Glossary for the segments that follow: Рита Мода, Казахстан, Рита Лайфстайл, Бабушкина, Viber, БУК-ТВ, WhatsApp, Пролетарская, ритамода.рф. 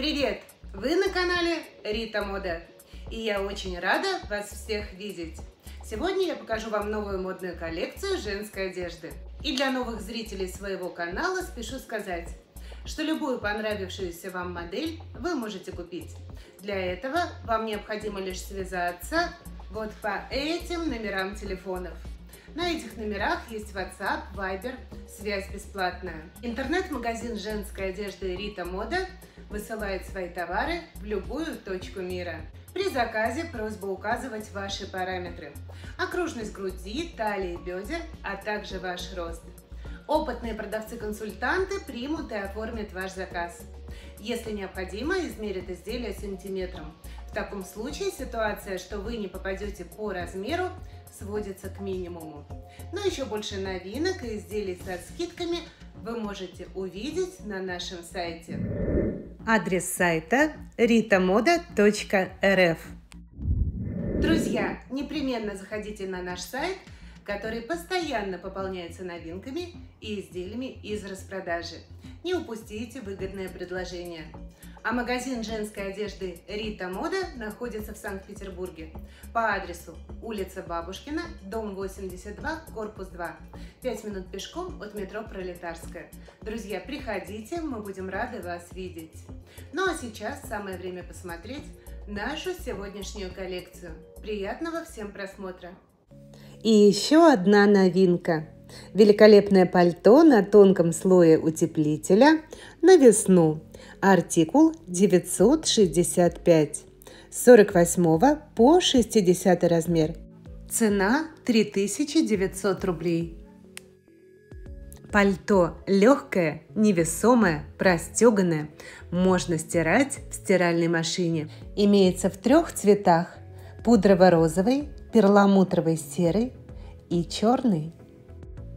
Привет! Вы на канале Рита Мода, и я очень рада вас всех видеть. Сегодня я покажу вам новую модную коллекцию женской одежды. И для новых зрителей своего канала спешу сказать, что любую понравившуюся вам модель вы можете купить. Для этого вам необходимо лишь связаться вот по этим номерам телефонов. На этих номерах есть WhatsApp, Viber, связь бесплатная. Интернет-магазин женской одежды Рита Мода высылает свои товары в любую точку мира. При заказе просьба указывать ваши параметры: окружность груди, талии, бедер, а также ваш рост. Опытные продавцы-консультанты примут и оформят ваш заказ. Если необходимо, измерят изделие сантиметром. В таком случае ситуация, что вы не попадете по размеру, сводится к минимуму. Но еще больше новинок и изделий со скидками вы можете увидеть на нашем сайте. Адрес сайта ритамода.рф. Друзья, непременно заходите на наш сайт, который постоянно пополняется новинками и изделиями из распродажи. Не упустите выгодное предложение. А магазин женской одежды Рита Мода находится в Санкт-Петербурге по адресу улица Бабушкина, дом 82, корпус 2. 5 минут пешком от метро Пролетарская. Друзья, приходите, мы будем рады вас видеть. Ну а сейчас самое время посмотреть нашу сегодняшнюю коллекцию. Приятного всем просмотра! И еще одна новинка. Великолепное пальто на тонком слое утеплителя на весну. Артикул 965. С 48 по 60 размер. Цена 3900 рублей. Пальто легкое, невесомое, простеганное. Можно стирать в стиральной машине. Имеется в трех цветах: пудрово-розовый, перламутровый серый и черный.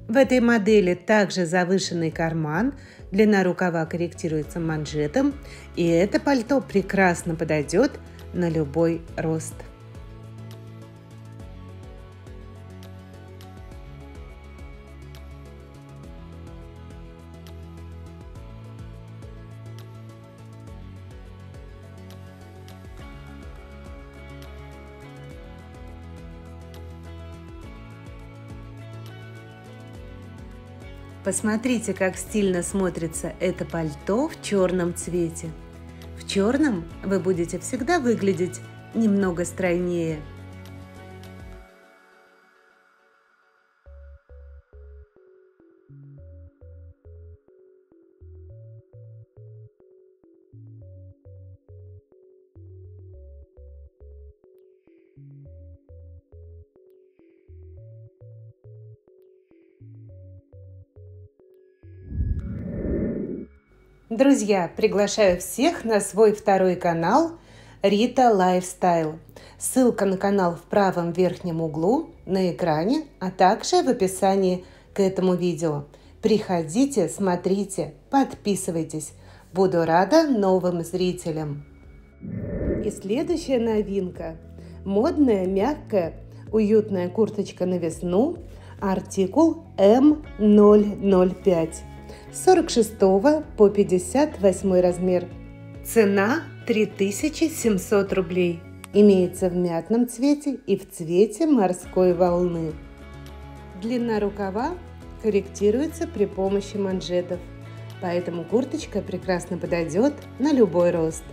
В этой модели также завышенный карман, длина рукава корректируется манжетом, и это пальто прекрасно подойдет на любой рост. Посмотрите, как стильно смотрится это пальто в черном цвете. В черном вы будете всегда выглядеть немного стройнее. Друзья, приглашаю всех на свой второй канал Рита Лайфстайл. Ссылка на канал в правом верхнем углу на экране, а также в описании к этому видео. Приходите, смотрите, подписывайтесь. Буду рада новым зрителям. И следующая новинка. Модная, мягкая, уютная курточка на весну. Артикул М005. 46 по 58 размер. Цена 3700 рублей. Имеется в мятном цвете и в цвете морской волны. Длина рукава корректируется при помощи манжетов, поэтому курточка прекрасно подойдет на любой рост.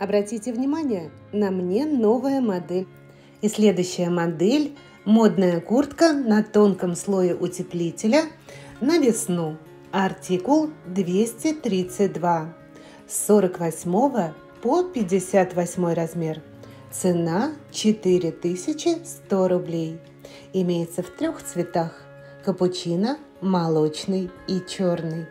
Обратите внимание, на мне новая модель. И следующая модель – модная куртка на тонком слое утеплителя на весну. Артикул 232. С 48 по 58 размер. Цена 4100 рублей. Имеется в 3 цветах – капучино, молочный и черный.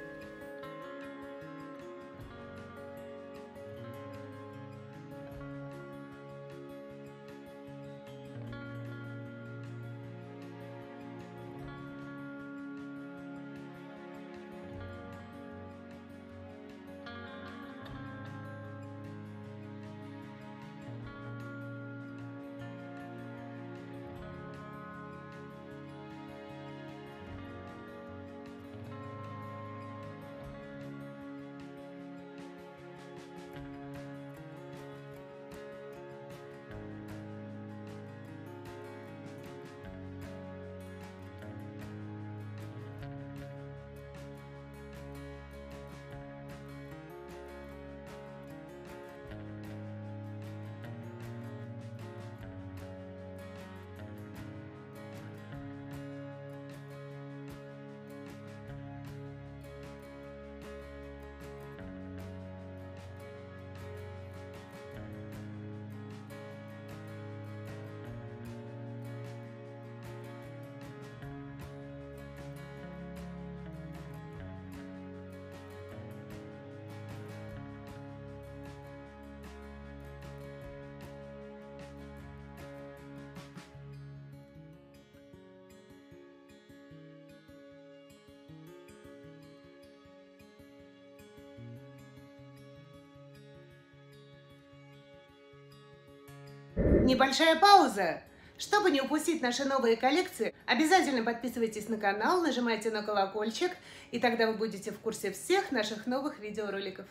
Небольшая пауза! Чтобы не упустить наши новые коллекции, обязательно подписывайтесь на канал, нажимайте на колокольчик, и тогда вы будете в курсе всех наших новых видеороликов.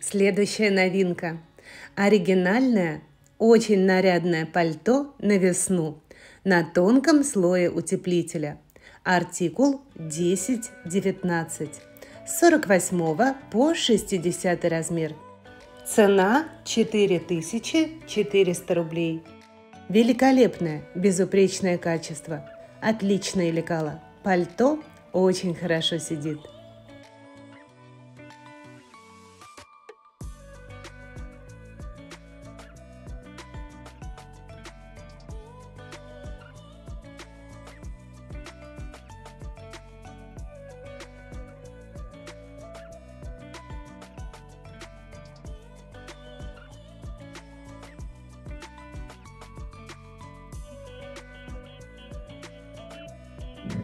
Следующая новинка. Оригинальное, очень нарядное пальто на весну на тонком слое утеплителя. Артикул 10-19. С 48 по 60 размер. Цена 4400 рублей. Великолепное, безупречное качество. Отличное лекало. Пальто очень хорошо сидит.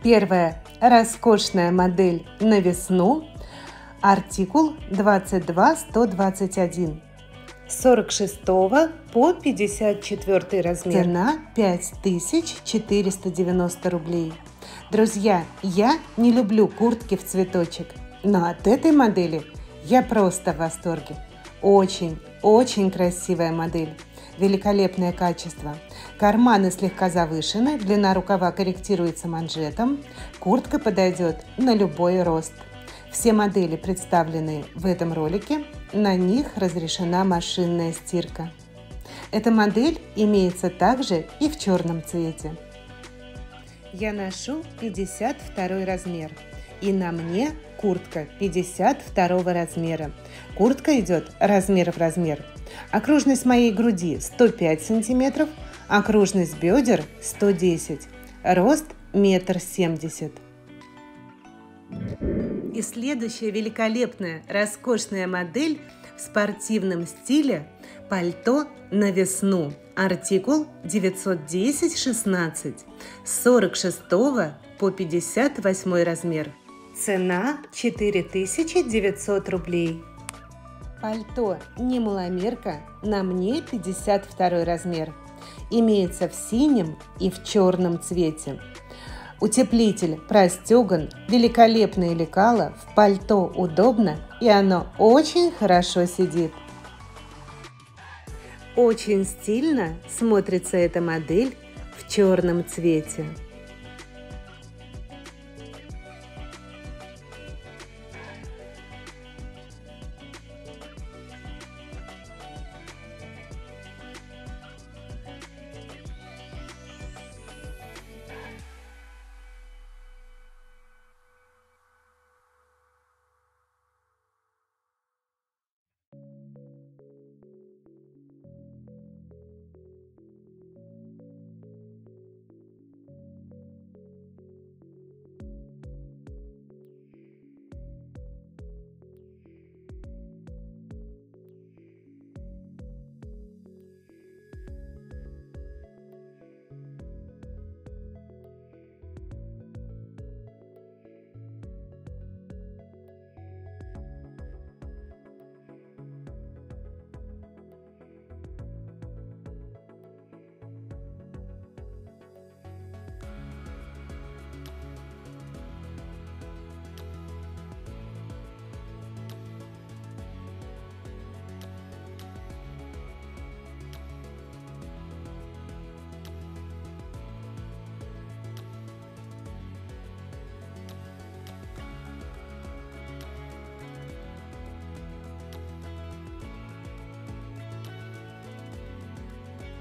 Первая роскошная модель на весну, артикул 22-121, 46 по 54 размер, цена 5490 рублей. Друзья, я не люблю куртки в цветочек, но от этой модели я просто в восторге. Очень красивая модель. Великолепное качество. Карманы слегка завышены, длина рукава корректируется манжетом. Куртка подойдет на любой рост. Все модели, представленные в этом ролике, на них разрешена машинная стирка. Эта модель имеется также и в черном цвете. Я ношу 52 размер. И на мне куртка 52 размера. Куртка идет размер в размер. Окружность моей груди 105 см, окружность бедер 110 см, рост 1,70 м. И следующая великолепная, роскошная модель в спортивном стиле пальто на весну. Артикул 910-16, с 46 по 58 размер. Цена 4900 рублей. Пальто не маломерка, на мне 52 размер. Имеется в синем и в черном цвете. Утеплитель простеган, великолепное лекало, в пальто удобно, и оно очень хорошо сидит. Очень стильно смотрится эта модель в черном цвете.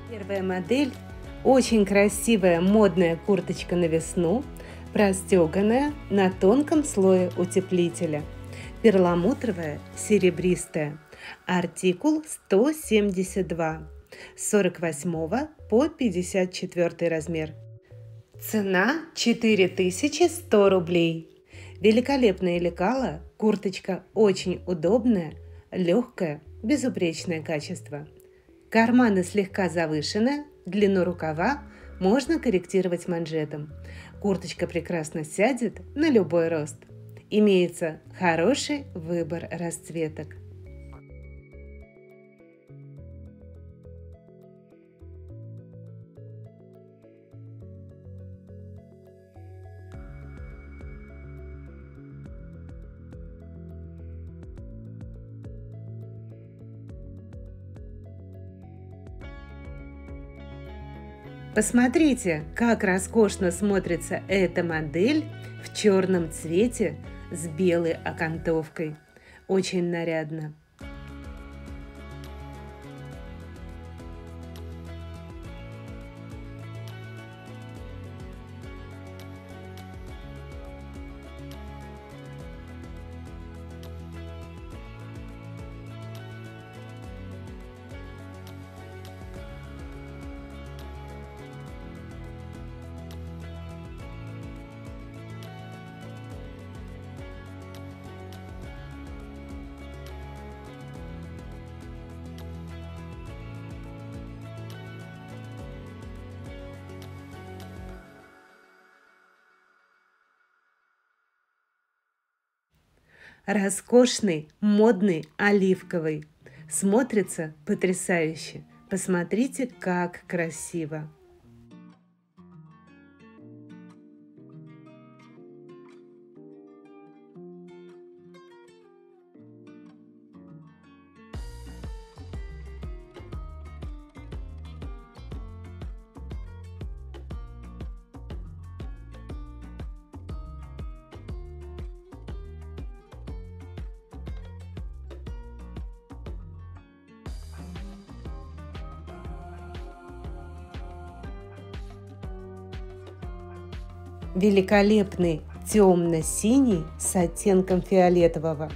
Первая модель. Очень красивая модная курточка на весну, простеганная на тонком слое утеплителя. Перламутровая, серебристая. Артикул 172. С 48 по 54 размер. Цена 4100 рублей. Великолепное лекало, курточка очень удобная, легкая, безупречное качество. Карманы слегка завышены, длину рукава можно корректировать манжетом. Курточка прекрасно сядет на любой рост. Имеется хороший выбор расцветок. Посмотрите, как роскошно смотрится эта модель в черном цвете с белой окантовкой. Очень нарядно. Роскошный, модный, оливковый. Смотрится потрясающе. Посмотрите, как красиво. Великолепный темно-синий с оттенком фиолетового.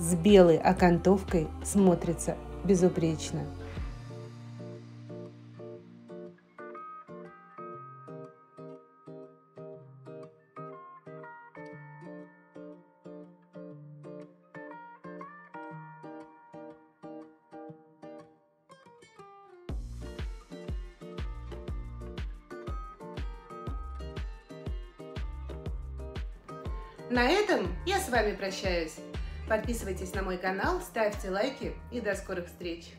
С белой окантовкой смотрится безупречно. На этом я с вами прощаюсь. Подписывайтесь на мой канал, ставьте лайки и до скорых встреч!